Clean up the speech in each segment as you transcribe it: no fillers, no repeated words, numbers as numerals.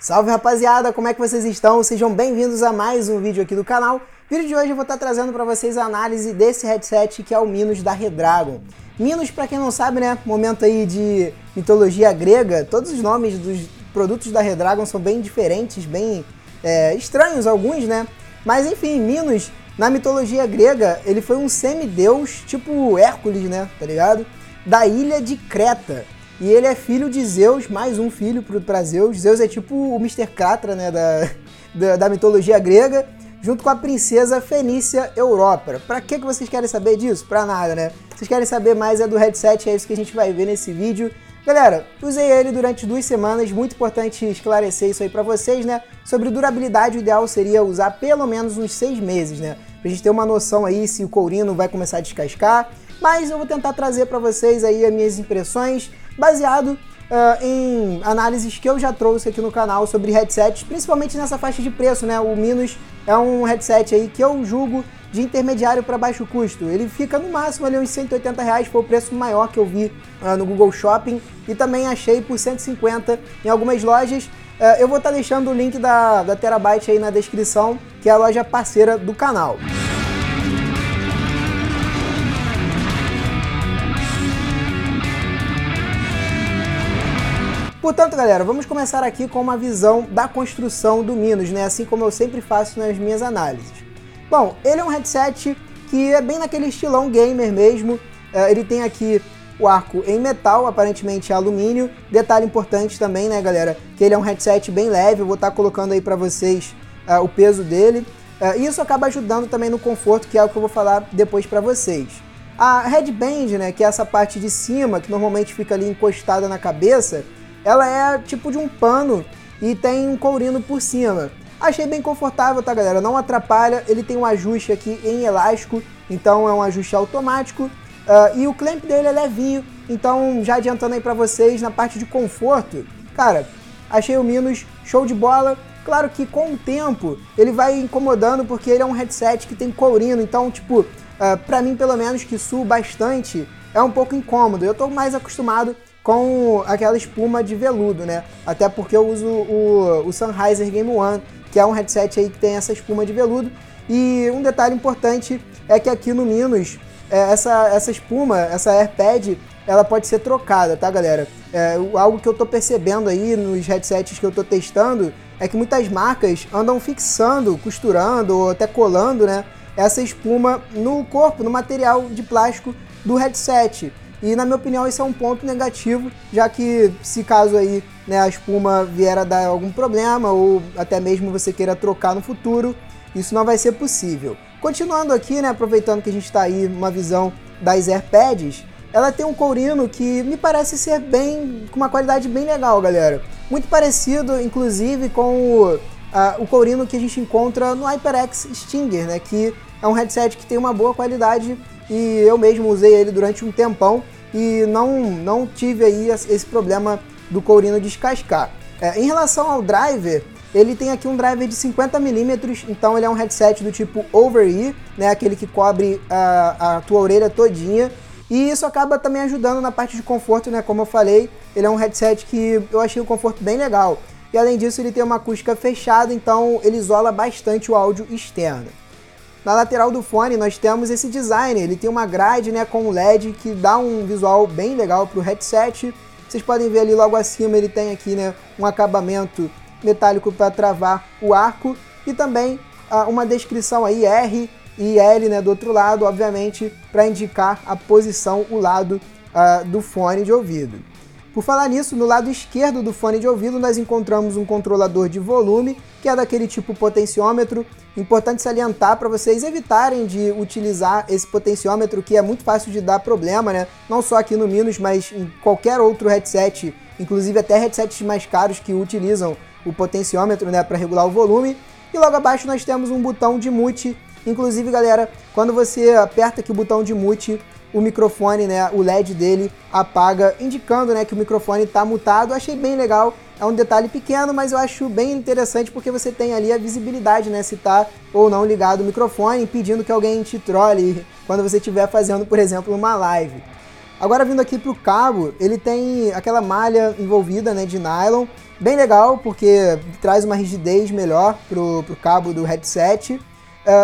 Salve rapaziada, como é que vocês estão? Sejam bem-vindos a mais um vídeo aqui do canal. No vídeo de hoje eu vou estar trazendo para vocês a análise desse headset que é o Minos da Redragon. Minos, para quem não sabe, né, momento aí de mitologia grega, todos os nomes dos produtos da Redragon são bem diferentes, bem estranhos alguns, né? Mas enfim, Minos, na mitologia grega, ele foi um semideus, tipo Hércules, né, tá ligado? Da ilha de Creta. E ele é filho de Zeus, mais um filho para Zeus. Zeus é tipo o Mr. Catra, né, da mitologia grega, junto com a princesa fenícia Europa. Pra que vocês querem saber disso? Pra nada, né? Vocês querem saber mais é do headset, é isso que a gente vai ver nesse vídeo. Galera, usei ele durante 2 semanas, muito importante esclarecer isso aí pra vocês, né? Sobre durabilidade, o ideal seria usar pelo menos uns 6 meses, né? Pra gente ter uma noção aí se o courinho não vai começar a descascar. Mas eu vou tentar trazer pra vocês aí as minhas impressões, baseado em análises que eu já trouxe aqui no canal sobre headsets, principalmente nessa faixa de preço, né? O Minos é um headset aí que eu julgo de intermediário para baixo custo. Ele fica no máximo ali uns R$180, foi o preço maior que eu vi no Google Shopping, e também achei por R$150 em algumas lojas. Eu vou estar deixando o link da Terabyte aí na descrição, que é a loja parceira do canal. Portanto, galera, vamos começar aqui com uma visão da construção do Minos, né? Assim como eu sempre faço nas minhas análises. Bom, ele é um headset que é bem naquele estilão gamer mesmo. Ele tem aqui o arco em metal, aparentemente alumínio. Detalhe importante também, né, galera, que ele é um headset bem leve. Eu vou estar colocando aí para vocês o peso dele. Isso acaba ajudando também no conforto, que é o que eu vou falar depois para vocês. A headband, né, que é essa parte de cima, que normalmente fica ali encostada na cabeça, ela é tipo de um pano e tem um courino por cima. Achei bem confortável, tá, galera? Não atrapalha. Ele tem um ajuste aqui em elástico, então é um ajuste automático. E o clamp dele é levinho, então já adiantando aí pra vocês, na parte de conforto, cara, achei o Minos show de bola. Claro que com o tempo ele vai incomodando, porque ele é um headset que tem courino, então tipo, pra mim pelo menos, que suo bastante, é um pouco incômodo. Eu tô mais acostumado com aquela espuma de veludo, né? Até porque eu uso o Sennheiser Game One, que é um headset aí que tem essa espuma de veludo. E um detalhe importante é que aqui no Minos, essa espuma, essa AirPad, ela pode ser trocada, tá, galera? Algo que eu tô percebendo aí nos headsets que eu tô testando é que muitas marcas andam fixando, costurando ou até colando, né, essa espuma no corpo, no material de plástico do headset. E na minha opinião isso é um ponto negativo, já que se caso aí, né, a espuma vier a dar algum problema ou até mesmo você queira trocar no futuro, isso não vai ser possível. Continuando aqui, né, aproveitando que a gente está aí uma visão das AirPads, ela tem um courino que me parece ser bem, com uma qualidade bem legal, galera. Muito parecido, inclusive, com o courino que a gente encontra no HyperX Stinger, né, que é um headset que tem uma boa qualidade. E eu mesmo usei ele durante um tempão e não tive aí esse problema do courino descascar. Em relação ao driver, ele tem aqui um driver de 50 mm, então ele é um headset do tipo over-ear, né, aquele que cobre a tua orelha todinha. E isso acaba também ajudando na parte de conforto, né, como eu falei, ele é um headset que eu achei o conforto bem legal. E além disso ele tem uma acústica fechada, então ele isola bastante o áudio externo. Na lateral do fone nós temos esse design, ele tem uma grade, né, com LED, que dá um visual bem legal para o headset. Vocês podem ver ali logo acima, ele tem aqui, né, um acabamento metálico para travar o arco, e também uma descrição aí R e L, né, do outro lado, obviamente para indicar a posição, o lado do fone de ouvido. Por falar nisso, no lado esquerdo do fone de ouvido nós encontramos um controlador de volume, que é daquele tipo potenciômetro. Importante salientar para vocês evitarem de utilizar esse potenciômetro, que é muito fácil de dar problema, né? Não só aqui no Minos, mas em qualquer outro headset, inclusive até headsets mais caros que utilizam o potenciômetro, né, para regular o volume. E logo abaixo nós temos um botão de mute. Inclusive, galera, quando você aperta aqui o botão de mute, o microfone, né, o LED dele apaga, indicando, né, que o microfone está mutado. Achei bem legal, é um detalhe pequeno, mas eu acho bem interessante, porque você tem ali a visibilidade, né, se está ou não ligado o microfone, impedindo que alguém te trole quando você estiver fazendo, por exemplo, uma live. Agora vindo aqui para o cabo, ele tem aquela malha envolvida, né, de nylon, bem legal, porque traz uma rigidez melhor pro cabo do headset.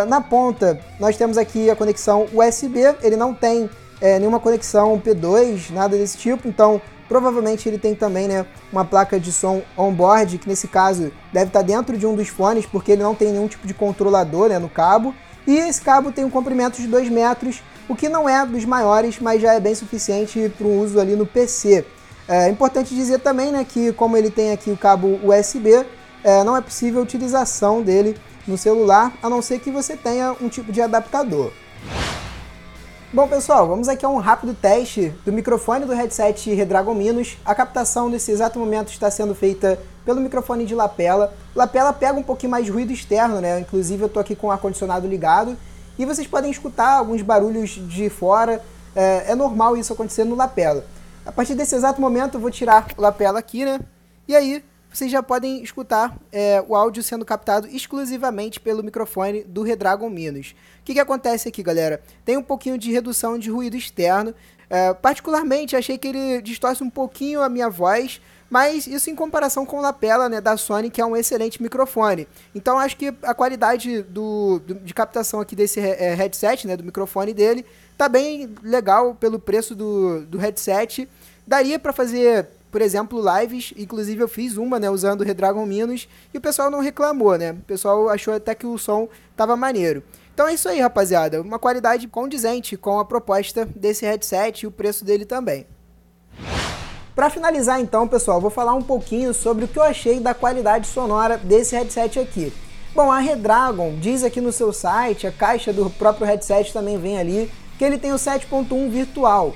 Na ponta, nós temos aqui a conexão USB, ele não tem nenhuma conexão P2, nada desse tipo, então provavelmente ele tem também, né, uma placa de som on-board, que nesse caso deve estar dentro de um dos fones, porque ele não tem nenhum tipo de controlador, né, no cabo. E esse cabo tem um comprimento de 2 metros, o que não é dos maiores, mas já é bem suficiente para o uso ali no PC. É importante dizer também, né, que como ele tem aqui o cabo USB, não é possível a utilização dele no celular, a não ser que você tenha um tipo de adaptador. Bom pessoal, vamos aqui a um rápido teste do microfone do headset Redragon Minos. A captação nesse exato momento está sendo feita pelo microfone de lapela. Lapela pega um pouquinho mais de ruído externo, né? Inclusive eu estou aqui com o ar-condicionado ligado e vocês podem escutar alguns barulhos de fora. É normal isso acontecer no lapela. A partir desse exato momento eu vou tirar o lapela aqui, né? E aí vocês já podem escutar o áudio sendo captado exclusivamente pelo microfone do Redragon Minos. O que acontece aqui, galera? Tem um pouquinho de redução de ruído externo. Particularmente, achei que ele distorce um pouquinho a minha voz, mas isso em comparação com o lapela, né, da Sony, que é um excelente microfone. Então, acho que a qualidade de captação aqui desse headset, né, do microfone dele, tá bem legal pelo preço do headset. Daria para fazer, por exemplo, lives, inclusive eu fiz uma, né, usando o Redragon Minos, e o pessoal não reclamou, né? O pessoal achou até que o som tava maneiro. Então é isso aí, rapaziada, uma qualidade condizente com a proposta desse headset e o preço dele também. Para finalizar então, pessoal, vou falar um pouquinho sobre o que eu achei da qualidade sonora desse headset aqui. Bom, a Redragon diz aqui no seu site, a caixa do próprio headset também vem ali, que ele tem o 7.1 virtual.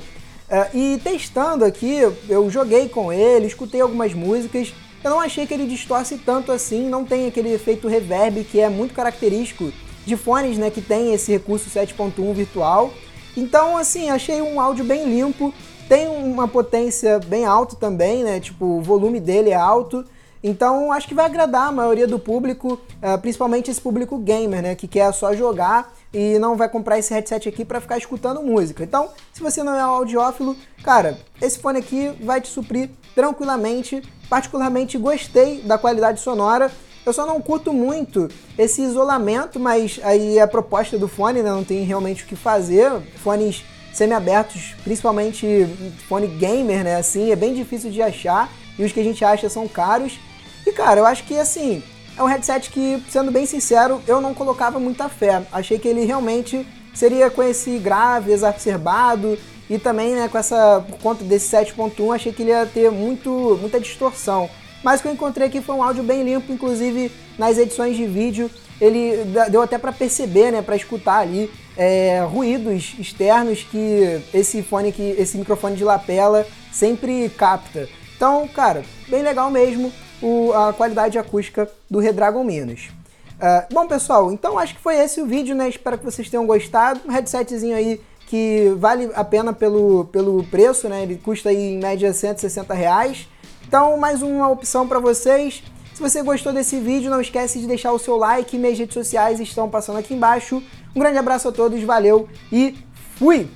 E testando aqui, eu joguei com ele, escutei algumas músicas, eu não achei que ele distorce tanto assim, não tem aquele efeito reverb que é muito característico de fones, né, que tem esse recurso 7.1 virtual. Então, assim, achei um áudio bem limpo, tem uma potência bem alta também, né, tipo, o volume dele é alto, então acho que vai agradar a maioria do público, principalmente esse público gamer, né, que quer só jogar e não vai comprar esse headset aqui para ficar escutando música. Então, se você não é um audiófilo, cara, esse fone aqui vai te suprir tranquilamente. Particularmente gostei da qualidade sonora. Eu só não curto muito esse isolamento, mas aí é a proposta do fone, né? Não tem realmente o que fazer. Fones semi-abertos, principalmente fone gamer, né? Assim, é bem difícil de achar e os que a gente acha são caros. E cara, eu acho que assim, é um headset que, sendo bem sincero, eu não colocava muita fé. Achei que ele realmente seria com esse grave, exacerbado e também, né, por conta desse 7.1, achei que ele ia ter muita distorção. Mas o que eu encontrei aqui foi um áudio bem limpo, inclusive nas edições de vídeo. Ele deu até para perceber, né, para escutar ali ruídos externos que esse microfone de lapela sempre capta. Então, cara, bem legal mesmo a qualidade acústica do Redragon Minos. Bom pessoal, então acho que foi esse o vídeo, né? Espero que vocês tenham gostado. Um headsetzinho aí que vale a pena pelo preço, né? Ele custa aí em média R$160. Então mais uma opção para vocês. Se você gostou desse vídeo, não esquece de deixar o seu like. Minhas redes sociais estão passando aqui embaixo. Um grande abraço a todos, valeu e fui!